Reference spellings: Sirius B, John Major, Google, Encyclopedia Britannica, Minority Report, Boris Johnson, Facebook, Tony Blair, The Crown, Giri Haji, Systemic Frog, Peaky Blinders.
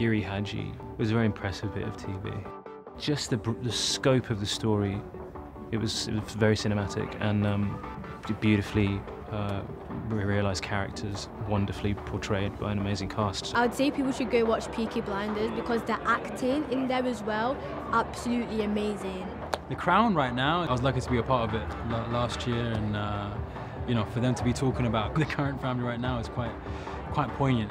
Giri Haji was a very impressive bit of TV. Just the scope of the story, it was very cinematic and beautifully realised characters, wonderfully portrayed by an amazing cast. I would say people should go watch Peaky Blinders because the acting in there as well, absolutely amazing. The Crown right now, I was lucky to be a part of it last year, and you know, for them to be talking about the current family right now is quite poignant.